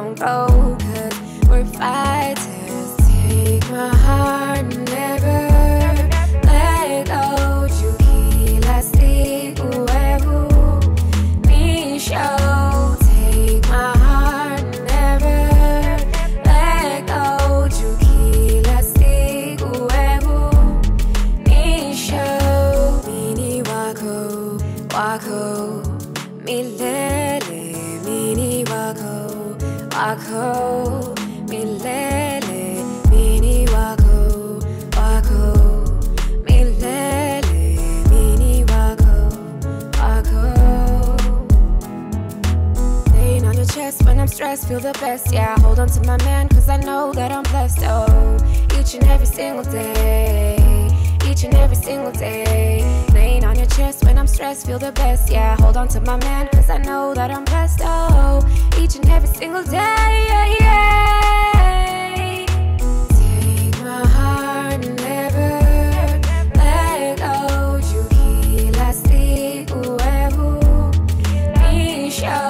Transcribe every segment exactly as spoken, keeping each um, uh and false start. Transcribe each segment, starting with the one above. don't go, 'cause we're fighters. Take my heart, never let go. You keep lasting, whoever me show. Take my heart, never let go. You keep lasting, whoever me show. Mini wako, wako, me lele, mini wako, wako, me lele. When I'm stressed, feel the best, yeah, I hold on to my man, 'cause I know that I'm blessed, oh, each and every single day, each and every single day, laying on your chest, when I'm stressed, feel the best, yeah, I hold on to my man, 'cause I know that I'm blessed, oh, each and every single day, yeah, yeah. Take my heart and never let go, you keep lasting, whoever me show.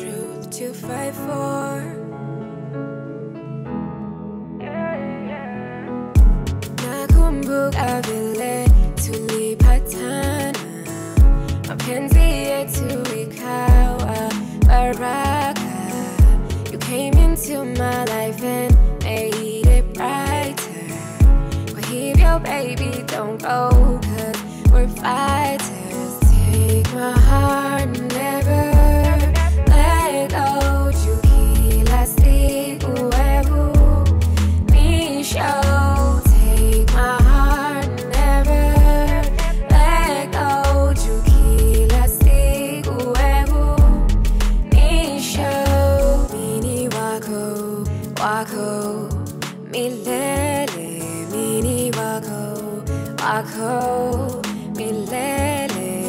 Truth two five four. Yeah, yeah. vile tulipatana, mapenzi yetu ikawa baraka. You came into my life and made it brighter. Kwa hivyo baby don't go, cause we're fighters. Take my heart and never let go. Jukila siku wevu Misho. Wako, milele, mini wako, wako, milele,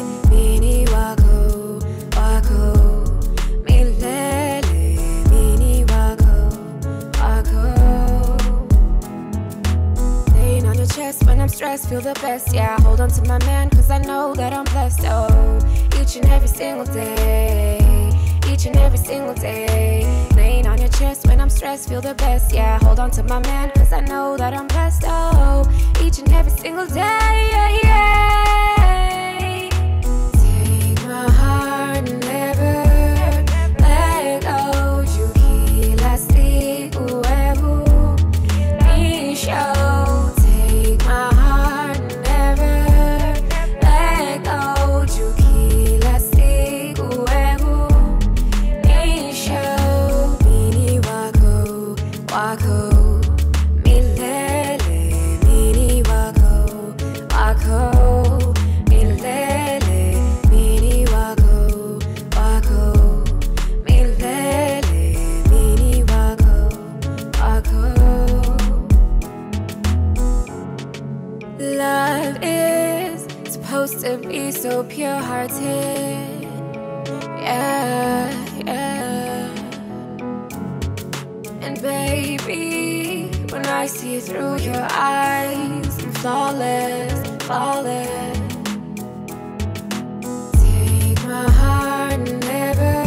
mini wako, wako. Laying on your chest when I'm stressed, feel the best. Yeah, I hold on to my man, cause I know that I'm blessed. Oh, each and every single day, each and every single day. Laying on your chest when I'm stressed, feel the best. Yeah, I hold on to my man, cause I know that I'm blessed. Oh, each and every single day, yeah, yeah. Take my heart and never let go. Jukila siku wevu Misho. Take my heart and never let go. Jukila siku wevu Misho. Mini wako, wako. To be so pure-hearted, yeah, yeah. And baby, when I see through your eyes, I'm flawless, flawless. Take my heart and never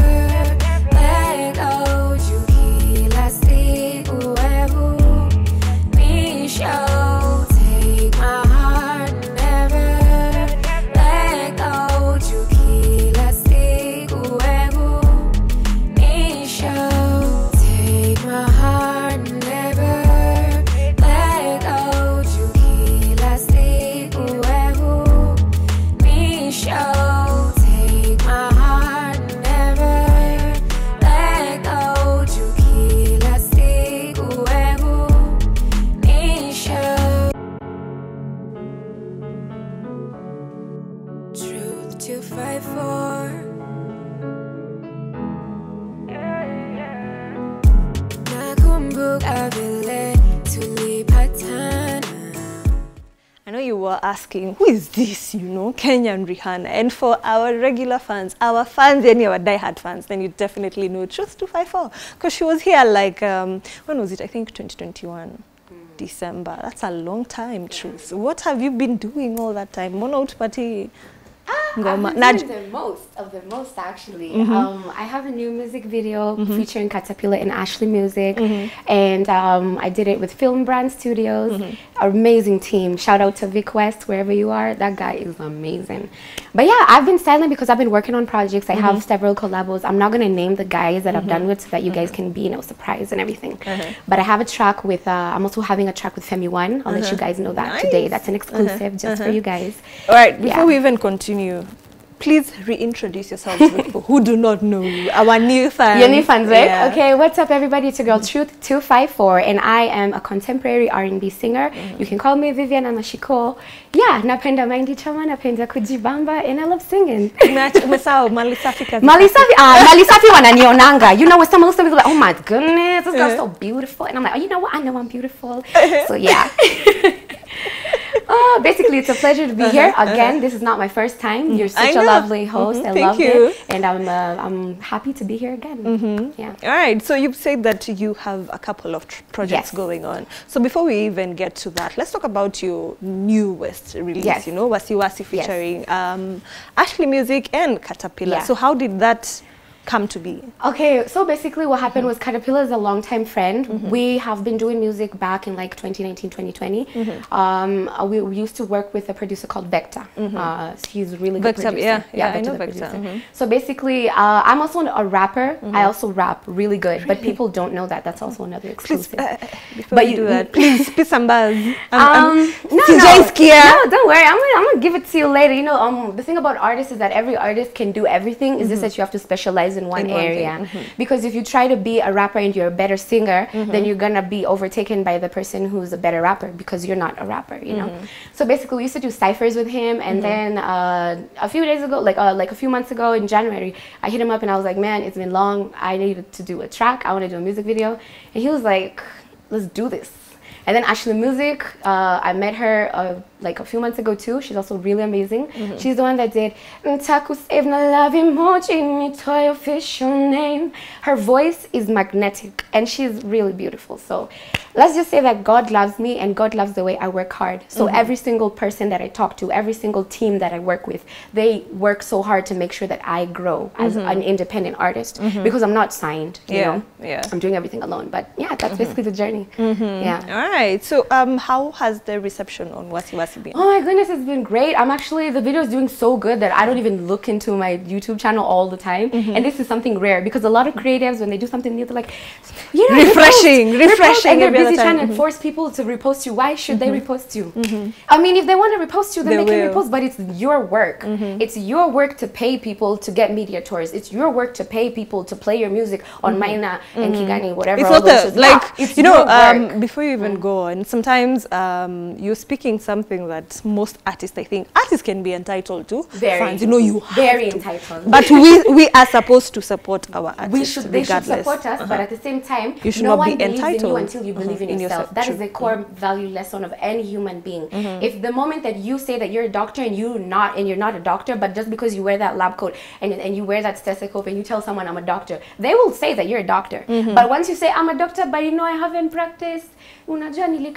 let go. Jukila siku wevu Misho. Asking, who is this, you know, Kenyan Rihanna? And for our regular fans, our fans, any our diehard fans, then you definitely know Truth two five four, because she was here like, um, when was it? I think twenty twenty-one, mm. December. That's a long time, Truth. Yeah. What have you been doing all that time? Mono Utpati? Ah, I've been doing the most of the most, actually. Mm-hmm. um, I have a new music video mm-hmm. featuring Caterpillar and Ashley Music. Mm-hmm. And um, I did it with Film Brand Studios. Mm-hmm. Amazing team. Shout out to VQuest, wherever you are. That guy is amazing. But yeah, I've been silent because I've been working on projects. I mm-hmm. have several collabs. I'm not going to name the guys that mm-hmm. I've done with so that you mm-hmm. guys can be, you know, surprised and everything. Mm-hmm. But I have a track with, uh, I'm also having a track with Femi One. I'll mm-hmm. let you guys know that nice. Today. That's an exclusive mm-hmm. just mm-hmm. for you guys. All right, before yeah. we even continue, you. Please reintroduce yourselves to people who do not know you. Our new fans. Your new fans, right? Yeah. Okay, what's up, everybody? It's your girl, Truth two five four, and I am a contemporary R and B singer. Mm-hmm. You can call me Viviana Mashiko. Yeah, napenda mahindi choma, napenda kujibamba, and I love singing. Umesahau, Mali Safi kazi. Mali Safi, ah, Mali Safi wananionanga. You know, when someone looks at me, like, oh my goodness, this girl's so beautiful. And I'm like, oh, you know what? I know I'm beautiful. So, yeah. Oh, basically, it's a pleasure to be uh-huh, here again. Uh-huh. This is not my first time. You're such a lovely host. Mm-hmm. I love it, and I'm uh, I'm happy to be here again. Mm-hmm. Yeah. All right. So you've said that you have a couple of tr projects yes. going on. So before we even get to that, let's talk about your newest release. Yes. You know, Wasi Wasi featuring yes. um, Ashley Music and Caterpillar. Yeah. So how did that come to be? Okay, so basically what happened mm-hmm. was Caterpillar is a long-time friend. Mm-hmm. We have been doing music back in like twenty nineteen, twenty twenty. Mm-hmm. um, we, we used to work with a producer called Bekta. Mm-hmm. uh, he's a really good Bekta, producer. Yeah, yeah, yeah, I know Bekta. Mm-hmm. So basically, uh, I'm also a rapper. Mm-hmm. I also rap really good, really? But people don't know that. That's also another exclusive. Please, uh, but you do that. Please, please some buzz. Um, no, no, no, don't worry. I'm gonna, I'm gonna give it to you later. You know, um, the thing about artists is that every artist can do everything. Mm-hmm. It's just that you have to specialize in one, in one area. Mm-hmm. Because if you try to be a rapper and you're a better singer, mm-hmm. then you're gonna be overtaken by the person who's a better rapper because you're not a rapper, you know. Mm-hmm. So basically we used to do cyphers with him, and mm-hmm. then uh, a few days ago, like uh, like a few months ago in January, I hit him up and I was like, man, it's been long, I needed to do a track, I want to do a music video. And he was like, let's do this. And then Ashley Music, uh, I met her uh, like a few months ago too. She's also really amazing. Mm-hmm. She's the one that did Ntaku save na love emoji ni toy official name. Her voice is magnetic and she's really beautiful. So let's just say that God loves me and God loves the way I work hard. So mm-hmm. every single person that I talk to, every single team that I work with, they work so hard to make sure that I grow as mm-hmm. an independent artist mm-hmm. because I'm not signed, you yeah. know. Yeah. I'm doing everything alone. But yeah, that's mm-hmm. basically the journey. Mm-hmm. Yeah. All right. So um, how has the reception on Wasi Wasi been? Oh my goodness, it's been great. I'm actually, the video is doing so good that I don't even look into my YouTube channel all the time. Mm-hmm. And this is something rare because a lot of creatives, when they do something new, they're like, you know, refreshing, repost, refreshing. Repost, and they're busy trying to mm-hmm. force people to repost you. Why should mm-hmm. they repost you? Mm-hmm. I mean, if they want to repost you, then they, they can repost, but it's your work. Mm-hmm. It's your work to pay people to get media tours. It's your work to pay people to play your music on mm-hmm. Maina mm-hmm. and Kigani, whatever. It's not the, like, ah, it's you know, um, before you even mm-hmm. go, and sometimes um, you're speaking something that most artists, I think, artists can be entitled to. Very, fans, you know, you have very to. Entitled. But we we are supposed to support our artists. We should, they regardless. Should support us, uh-huh. but at the same time, you should no not one be entitled in you until you believe uh-huh. in yourself. In yourself. That true. Is the core mm-hmm. value lesson of any human being. Mm-hmm. If the moment that you say that you're a doctor and you're not, and you're not a doctor, but just because you wear that lab coat and and you wear that stethoscope and you tell someone I'm a doctor, they will say that you're a doctor. Mm-hmm. But once you say I'm a doctor, but you know I haven't practiced. Do what you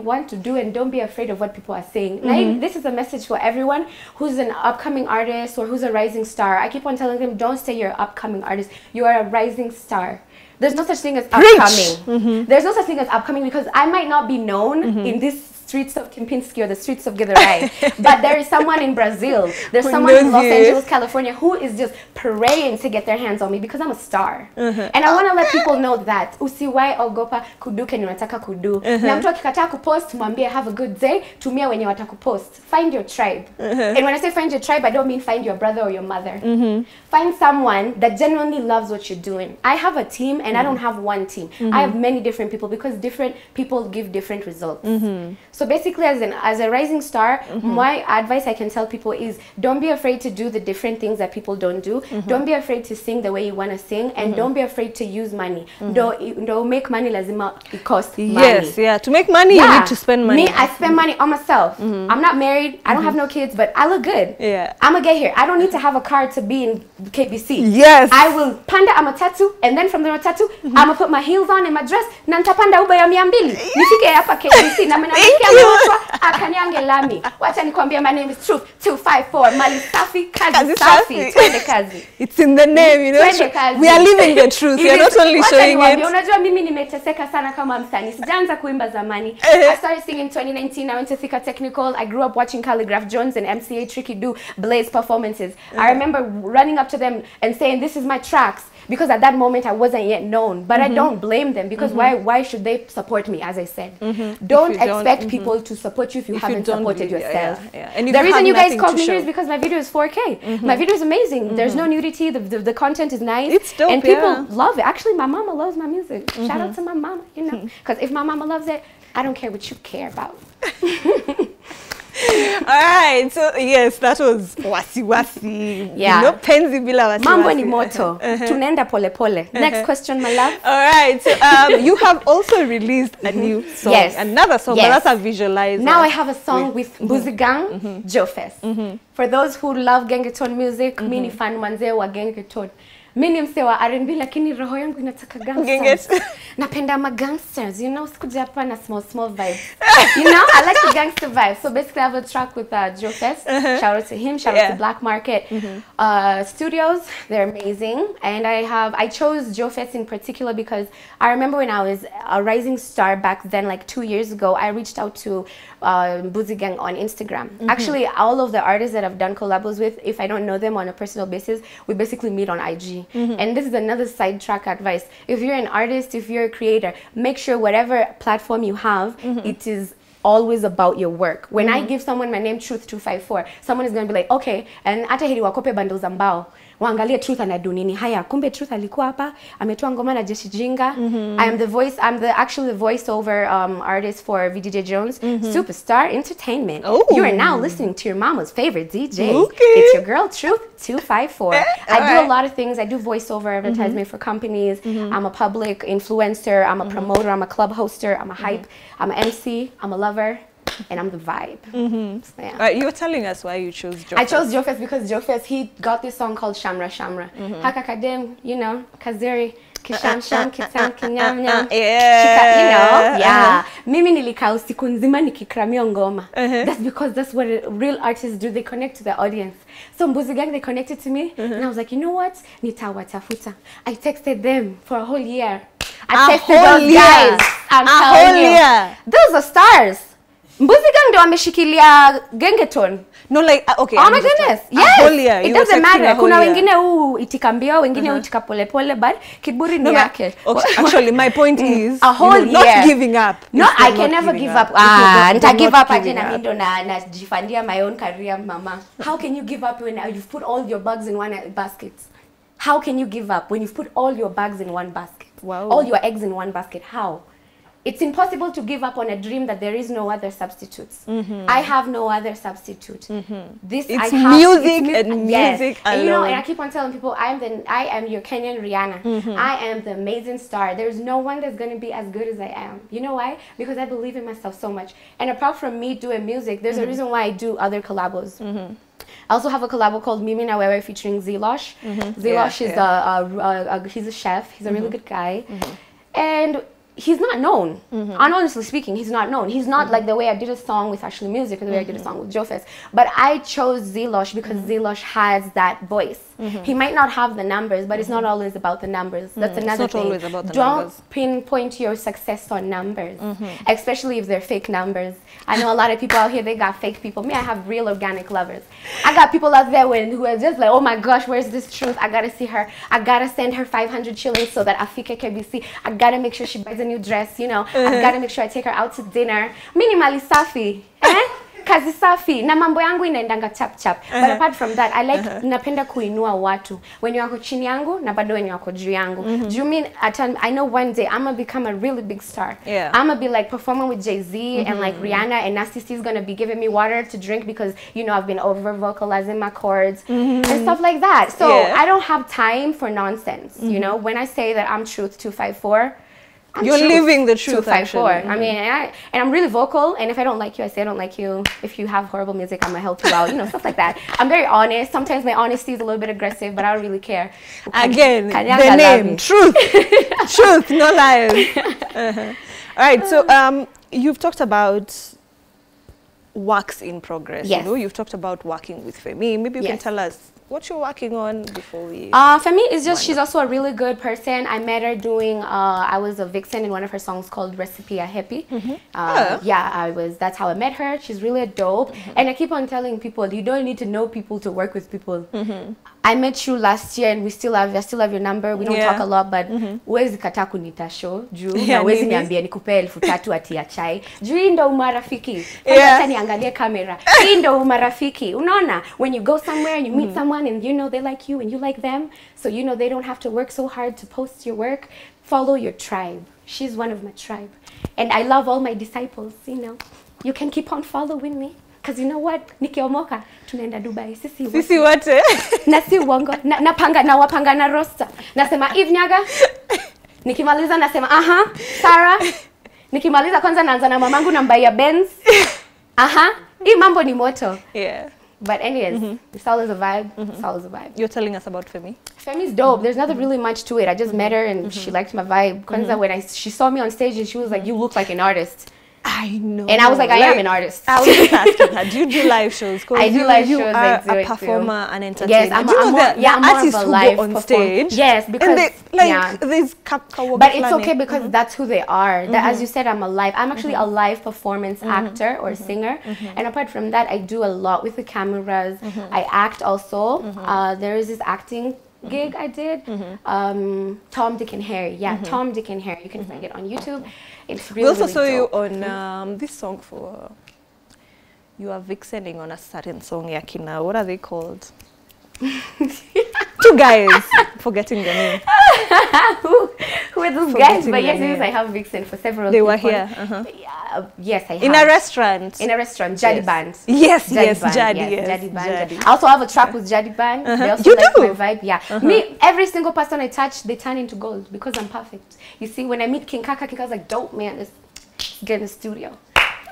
want to do and don't be afraid of what people are saying. Mm-hmm. Like, this is a message for everyone who's an upcoming artist or who's a rising star. I keep on telling them, don't say you're an upcoming artist. You are a rising star. There's no such thing as upcoming. Mm-hmm. There's no such thing as upcoming because I might not be known mm-hmm. in this streets of Kempinski or the streets of Githurai, but there is someone in Brazil, there's who someone in Los you. Angeles, California, who is just praying to get their hands on me because I'm a star. Uh-huh. And I want to let people know that usiwahi ogopa kuduke ni nataka kudu. Na mtu akikataa kupost mwambie have a good day, tumia wenye watakupost. Find your tribe. Uh-huh. And when I say find your tribe, I don't mean find your brother or your mother. Mm-hmm. Find someone that genuinely loves what you're doing. I have a team and mm-hmm. I don't have one team. Mm-hmm. I have many different people because different people give different results. Mm-hmm. So basically, as an as a rising star, mm-hmm. my advice I can tell people is don't be afraid to do the different things that people don't do. Mm-hmm. Don't be afraid to sing the way you want to sing, and mm-hmm. don't be afraid to use money. Mm-hmm. Don't don't make money lazima it costs money. Yes, yeah. To make money, yeah. you need to spend money. Me, I spend money on myself. Mm-hmm. I'm not married. I don't mm-hmm. have no kids, but I look good. Yeah. I'm gonna get here. I don't need to have a car to be in K B C. Yes. I will panda I'm a tattoo, and then from the tattoo, mm-hmm. I'm gonna put my heels on and my dress. Nanta panda uba ya miambili. Nifike hapa K B C na mimi na. My name is Truth two five four. It's in the name, you know. We are living the truth. We are not only showing it. I started singing in twenty nineteen. I went to Thika Technical. I grew up watching Khaligraph Jones and M C A Tricky do Blaze performances. I remember running up to them and saying, "This is my tracks." Because at that moment I wasn't yet known, but mm-hmm. I don't blame them because mm-hmm. why why should they support me? As I said, mm-hmm. don't expect don't, people mm-hmm. to support you if you if haven't you supported really, yourself. Yeah, yeah. And the reason you guys called me here is because my video is four K. Mm-hmm. My video is amazing. Mm-hmm. There's no nudity. The, the the content is nice. It's dope, and people yeah. love it. Actually, my mama loves my music. Mm-hmm. Shout out to my mama, you know, because if my mama loves it, I don't care what you care about. All right, so yes, that was Wasi Wasi. Yeah. No penzi bila wasi wasi. Mambo ni moto. Uh-huh. Tunenda pole pole. Uh-huh. Next question, my love. All right, so um, you have also released a new song. Yes. Another song, yes. But that's a visualizer. Now I have a song with, with Buzigang, mm-hmm. Joe Fest. Mm-hmm. For those who love gengeton music, mm-hmm. mini fan manzee wa gengeton. Mimi mse wa R and B lakini roho yangu inataka gangsters. Napenda ma gangsters, you know, sikuja hapa na small small vibes. You know, I like the gangster vibes. So basically I have a track with uh, Joe Fest. Uh -huh. Shout out to him, shout yeah. out to Black Market mm -hmm. uh, Studios. They're amazing. And I have I chose Joe Fest in particular because I remember when I was a rising star back then, like two years ago, I reached out to uh, Buzigang on Instagram. Mm -hmm. Actually, all of the artists that I've done collabs with, if I don't know them on a personal basis, we basically meet on I G. Mm-hmm. And this is another sidetrack advice. If you're an artist, if you're a creator, make sure whatever platform you have, mm-hmm. it is always about your work. When mm-hmm. I give someone my name, Truth two five four, someone is going to be like, okay, and ata heri wakope bundles ambao. Waangalie Truth anadu nini. Haya, kumbe Truth alikuwa hapa, ametoa ngoma na Jeshi Jinga. I am the voice, I'm the actually the voiceover um, artist for V D J Jones, mm-hmm. Superstar Entertainment. Oh. You are now listening to your mama's favorite D J. Okay. It's your girl, Truth two five four. I right. do a lot of things. I do voiceover advertisement mm-hmm. for companies. Mm-hmm. I'm a public influencer. I'm a mm-hmm. promoter. I'm a club hoster. I'm a mm-hmm. hype. I'm an M C. I'm a lover. And I'm the vibe. Mm-hmm. So, yeah. Right, you were telling us why you chose Joe I Fest. chose Joe Fest because Joe Fest, he got this song called Shamra Shamra. Mm-hmm. Hakakadem, you know, Kaziri. Kisham sham, kitam, kinyam nyam. Yeah. You know, yeah. Mimi nilikaa usiku nzima nikikramia ngoma. That's because that's what real artists do. They connect to the audience. So Mbuzigang, they connected to me. Mm-hmm. And I was like, you know what? Nitawatafuta. I texted them for a whole year. I texted those guys. I'm telling you. Those are stars. Mbuzigang ndo ameshikilia gengeton. No, like, okay. Oh my goodness. Yes. Aholia. It doesn't matter. Kuna wengine uu itikambia, wengine uu itikapolepole, but kiburi ni yake. Actually, my point is, a whole year. Not giving up. No, I can never give up. Ah, nita give up aje na mindo na na jifandia my own career, mama. How can you give up when you've put all your bags in one basket? How can you give up when you've put all your bags in one basket? Wow. All your eggs in one basket. How? It's impossible to give up on a dream that there is no other substitutes. Mm-hmm. I have no other substitute. Mm-hmm. This it's I have music it's mu and yes. music and alone. You know, and I keep on telling people, I am the I am your Kenyan Rihanna. Mm-hmm. I am the amazing star. There's no one that's going to be as good as I am. You know why? Because I believe in myself so much. And apart from me doing music, there's mm-hmm. a reason why I do other collabos. Mm-hmm. I also have a collab called Mimi Na Wewe featuring Zilosh. Mm-hmm. Zilosh yeah, is yeah. A, a, a, a he's a chef. He's a mm-hmm. really good guy, mm-hmm. and he's not known. Mm-hmm. And honestly speaking, he's not known. He's not mm-hmm. like the way I did a song with Ashley Music or the way mm-hmm. I did a song with Joe Fest. But I chose Zilosh because mm-hmm. Zilosh has that voice. Mm-hmm. He might not have the numbers, but mm-hmm. it's not always about the numbers. That's mm-hmm. another it's not thing. Always about the Don't numbers. pinpoint your success on numbers, mm-hmm. especially if they're fake numbers. I know a lot of people out here, they got fake people. Me, I have real organic lovers. I got people out there when, who are just like, oh my gosh, where's this Truth? I gotta see her. I gotta send her five hundred shillings so that Afika can be seen. I gotta make sure she buys a new dress, you know. Mm-hmm. I've got to make sure I take her out to dinner. Minimally safi, eh? Kazi safi. Na mambo yangu inaendanga chap chap. Uh-huh. But apart from that, I like uh-huh. napenda kuinua watu. When you wako chini yangu, na bado when you wako juu yangu. Mm-hmm. Do you mean at an, I know one day I'm gonna become a really big star. Yeah. I'm gonna be like performing with Jay-Z mm-hmm. and like Rihanna, and Nasty C is gonna be giving me water to drink because you know I've been over vocalizing my chords mm-hmm. and stuff like that. So yeah. I don't have time for nonsense. Mm-hmm. You know, when I say that I'm Truth two five four. I'm You're truth, living the truth, actually. Mm-hmm. I mean, and, I, and I'm really vocal. And if I don't like you, I say I don't like you. If you have horrible music, I'm going to help you out. You know, stuff like that. I'm very honest. Sometimes my honesty is a little bit aggressive, but I don't really care. Again, Kanyanga the name, Truth. Truth, no lies. Uh-huh. All right, so um, you've talked about works in progress. Yes. You know, you've talked about working with Femi. Maybe you yes. can tell us what you're working on before we... Uh, Femi is just, she's also a really good person. I met her doing, uh, I was a vixen in one of her songs called Recipe A Happy. Mm-hmm. uh, oh. Yeah, I was, that's how I met her. She's really a dope. Mm-hmm. And I keep on telling people, you don't need to know people to work with people. Mm-hmm. I met you last year and we still have, I still have your number. We don't yeah. talk a lot, but wezi kataku nitasho, juu, na wezi niambia nikupe elfu tatu ati ya chai. Juu hii ndo umarafiki. Kwanza niangalie kamera. Hii ndo umarafiki. Unaona, when you go somewhere and you meet mm-hmm. someone, and you know they like you and you like them, so you know they don't have to work so hard to post your work. Follow your tribe. She's one of my tribe, and I love all my disciples. You know, you can keep on following me, cause you know what? Nikiomoka tunaenda Dubai. Sisi wote. Sisi wote. Na si uongo. Na panga na wapanga na roster. Nasema Eve Nyaga. Nikimaliza nasema aha Sarah. Nikimaliza kwanza naanza na mamangu na mbaya Benz. Aha. Hii mambo ni moto. Yeah. But anyways, mm-hmm. It's always a vibe. Mm-hmm. It's always a vibe. You're telling us about Femi. Femi's dope. Mm-hmm. There's nothing really much to it. I just mm-hmm. met her and mm-hmm. she liked my vibe. Kwanzaa, mm-hmm. when I, she saw me on stage and she was like, you look like an artist. I know. And I was like, I like, am an artist. I was just asking her, do you do live shows? I do live shows. You are a performer and entertainer. Yes, I'm, do you I'm know more, that yeah, I'm artists more of a live who go on stage. Yes, because they, like, yeah. there's Kapka. But it's okay because mm-hmm. that's who they are. That, mm-hmm. as you said, I'm a live. I'm actually mm-hmm. a live performance mm-hmm. actor or mm-hmm. singer. Mm-hmm. And apart from that, I do a lot with the cameras. Mm-hmm. I act also. Mm-hmm. uh, there is this acting gig mm-hmm. I did. Mm-hmm. um, Tom, Dick and Harry. Yeah, mm-hmm. Tom, Dick and Harry. You can mm-hmm. find it on YouTube. It's really, we also really saw dope. You on um, this song for, you are vixening on a certain song, Yakina. What are they called? Two guys, forgetting the name. who, who are those forgetting guys? But yes, yes, I have vixen for several. They were people. Here. Uh-huh. Yeah, yes, I have. In a restaurant. In a restaurant, Jadi yes. Band. Yes, Jadi yes, Band. Jadi, yes, Jadi Band. Jadi. I also have a track with Jadi Band. Uh-huh. They also you like do. My vibe. Yeah, uh-huh. Me. Every single person I touch, they turn into gold because I'm perfect. You see, when I meet King Kaka, King Kaka's like, "Dope, man, let's get in the studio."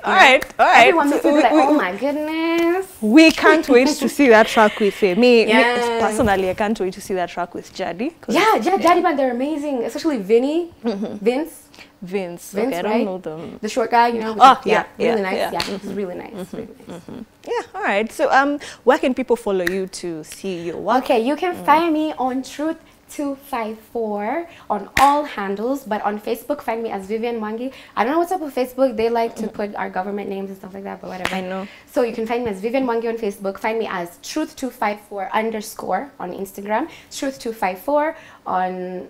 All yeah. right, all right. Everyone so we, like, we, oh my goodness. We can't wait to see that track with Femi. Me, yeah. me personally, I can't wait to see that track with Jadi. Yeah, yeah, Jadi Band, they're amazing. Especially Vinny, mm-hmm. Vince. Vince, Vince okay, right? I don't know them. The short guy, you know. Oh, yeah, yeah, yeah, really nice. Yeah, yeah mm-hmm. he's really nice. Mm-hmm. Really nice. Mm-hmm. Yeah, all right. So, um, where can people follow you to see your work? Okay, you can mm. find me on Truth two five four on all handles, but on Facebook find me as Vivian Mwangi. I don't know what's up with Facebook. They like to put our government names and stuff like that, but whatever. I know. So you can find me as Vivian Mwangi on Facebook. Find me as Truth two five four underscore on Instagram, Truth two five four on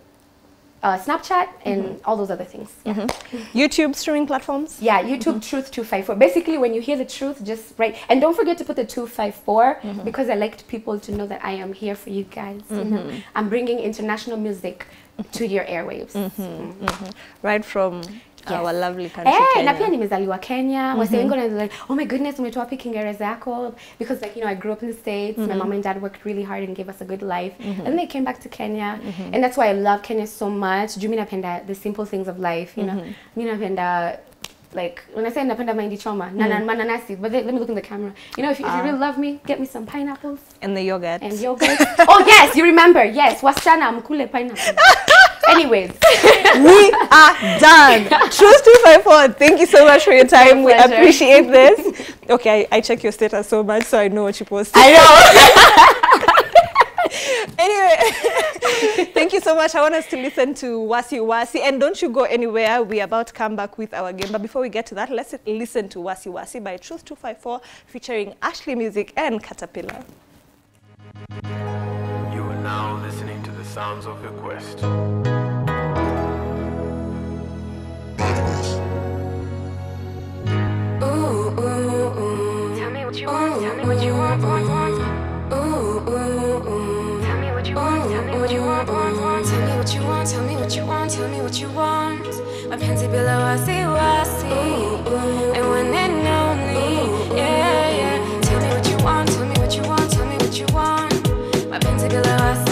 uh, Snapchat, and mm-hmm. all those other things. Yeah. Mm-hmm. YouTube streaming platforms. Yeah, YouTube mm-hmm. Truth two five four. Basically, when you hear the truth, just write. And don't forget to put the two five four mm-hmm. because I like people to know that I am here for you guys. Mm-hmm. You know? I'm bringing international music mm-hmm. to your airwaves. Mm-hmm. Mm-hmm. Mm-hmm. Right from yes. our lovely country. Hey, na pia nimezaliwa Kenya. Wasewengi are like, oh my goodness, umetoa wapi Kiingereza yako? Because like, you know, I grew up in the States. Mm-hmm. My mom and dad worked really hard and gave us a good life. Mm-hmm. And they came back to Kenya. Mm-hmm. And that's why I love Kenya so much. Juu minapenda the simple things of life, you know. Minapenda, like, when I say napenda mahindi choma, mananasi, but they, let me look in the camera. You know, if you, if you really love me, get me some pineapples. And the yogurt. And yogurt. Oh, yes, you remember. Yes, wasichana mkule pineapple. Anyways, we are done. Truth two five four, thank you so much for your time. We appreciate this. Okay, I, I check your status so much, so I know what you post. I know. Anyway, thank you so much. I want us to listen to Wasi Wasi. And don't you go anywhere. We're about to come back with our game. But before we get to that, let's listen to Wasi Wasi by Truth two five four featuring Ashley Music and Caterpillar. You are now listening to the sounds of VQuest. Tell me what you want, want, want. Ooh, ooh, ooh. Tell me what you want, tell me what you want, want, want. Tell me what you want, tell me what you want, tell me what you want. My pants are below, I see, I see. And when they know me, yeah, yeah. Tell me what you want, tell me what you want, tell me what you want. My pants are below, I see.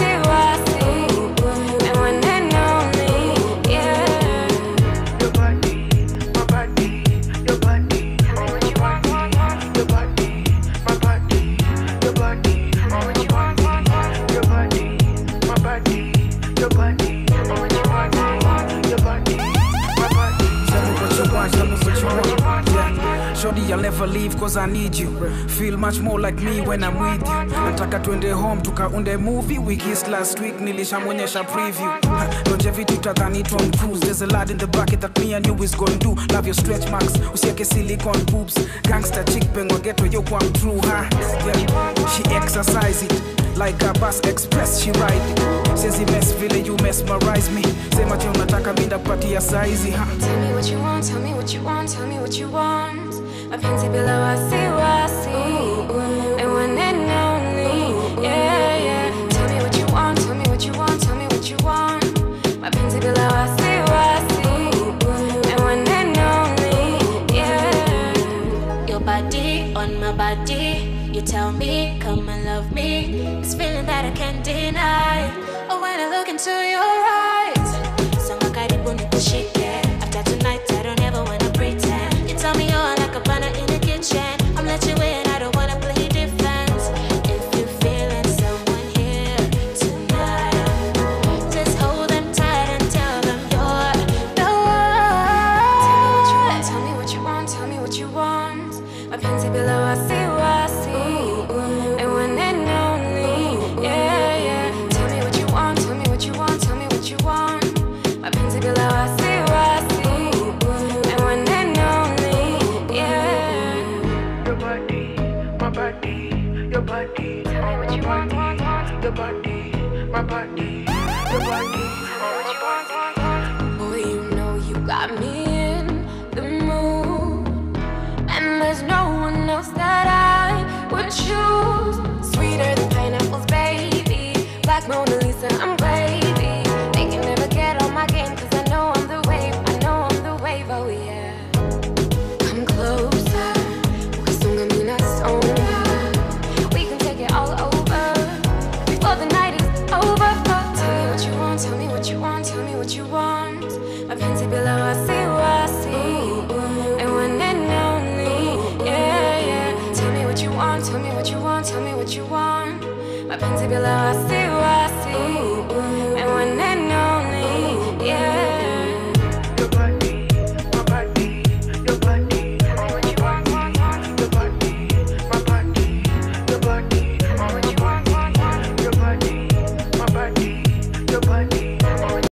Shorty, I'll never leave cause I need you. Feel much more like me when I'm with you. Nataka tuende home, tukaunde movie. We kissed last week, nilishamwonyesha preview. Longevity tutadhani Tom Cruise. There's a lot in the bucket that me and you is gonna do. Love your stretch marks, usieke silicone boobs. Gangster chick bengwa ghetto yoku I'm true, huh? Yeah. She exercise it, like a bus express she ride it. Since he mess vile, you mesmerize me. Sema che unataka minda pati ya saizi, huh? Tell me what you want, tell me what you want, tell me what you want. My pants are below, I see, I see. And when they know me, yeah, yeah. Tell me what you want, tell me what you want, tell me what you want. My pants are below, I see. On my body, you tell me, come and love me. It's feeling that I can't deny. Oh, when I look into your eyes, songa karibu nikushike. After tonight, I don't ever wanna pretend. You tell me you're like a banana in the kitchen. I'm let you in, I don't wanna play. body, my body, your body. Boy, you know you got me in the mood, and there's no one else that I would choose. Sweeter than pineapples, baby, Black Mona Lisa, I'm wavy. They can never get on my game, 'cause I know I'm the wave, I know I'm the wave, oh yeah. Come closer, because I'm gonna be not so. Tell me what you want, tell me what you want. My pants are below, I see what I see. And when and only, yeah, yeah. Tell me what you want, tell me what you want, tell me what you want. My pants are below, I see what I see. And when and only.